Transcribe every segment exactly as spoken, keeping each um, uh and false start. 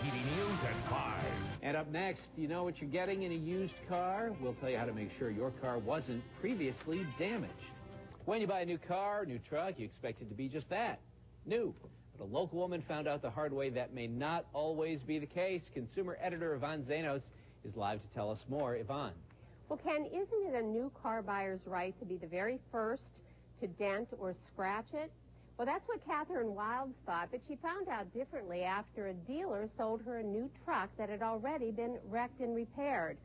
T V News at five. And up next, do you know what you're getting in a used car? We'll tell you how to make sure your car wasn't previously damaged. When you buy a new car, new truck, you expect it to be just that, new. But a local woman found out the hard way that may not always be the case. Consumer editor Yvonne Zenos is live to tell us more. Yvonne. Well, Ken, isn't it a new car buyer's right to be the very first to dent or scratch it? Well, that's what Catherine Wilds thought, but she found out differently after a dealer sold her a new truck that had already been wrecked and repaired.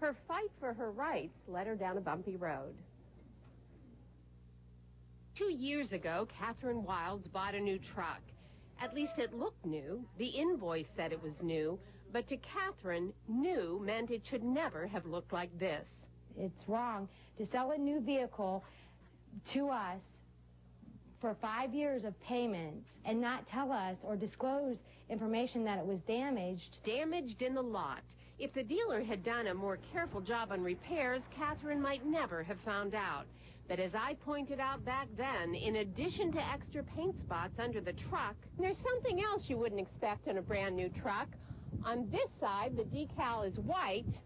Her fight for her rights led her down a bumpy road. Two years ago, Catherine Wilds bought a new truck. At least it looked new. The invoice said it was new, but to Catherine, new meant it should never have looked like this. It's wrong to sell a new vehicle to us for five years of payments and not tell us or disclose information that it was damaged. Damaged in the lot. If the dealer had done a more careful job on repairs, Catherine might never have found out. But as I pointed out back then, in addition to extra paint spots under the truck, there's something else you wouldn't expect on a brand new truck. On this side, the decal is white.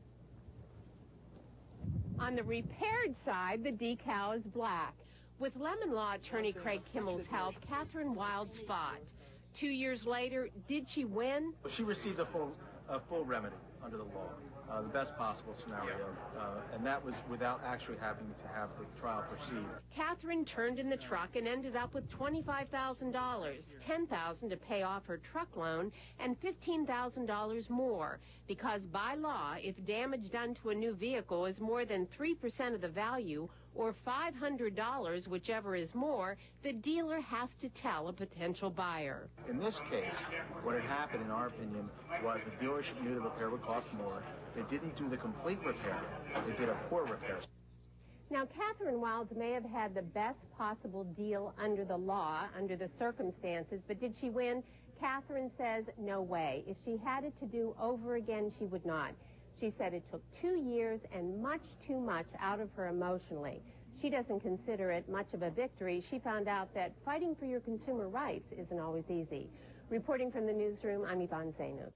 On the repaired side, the decal is black. With Lemon Law attorney Craig Kimmel's help, Catherine Wilds fought. Two years later, did she win? She received a full, a full remedy under the law, uh, the best possible scenario, uh, and that was without actually having to have the trial proceed. Catherine turned in the truck and ended up with twenty-five thousand dollars, ten thousand dollars to pay off her truck loan, and fifteen thousand dollars more, because by law, if damage done to a new vehicle is more than three percent of the value, or five hundred dollars, whichever is more, the dealer has to tell a potential buyer. In this case, what had happened, in our opinion, was the dealership knew the repair would cost more. They didn't do the complete repair. They did a poor repair. Now, Catherine Wilds may have had the best possible deal under the law, under the circumstances, but did she win? Catherine says, no way. If she had it to do over again, she would not. She said it took two years and much too much out of her emotionally. She doesn't consider it much of a victory. She found out that fighting for your consumer rights isn't always easy. Reporting from the newsroom, I'm Yvonne Zenos.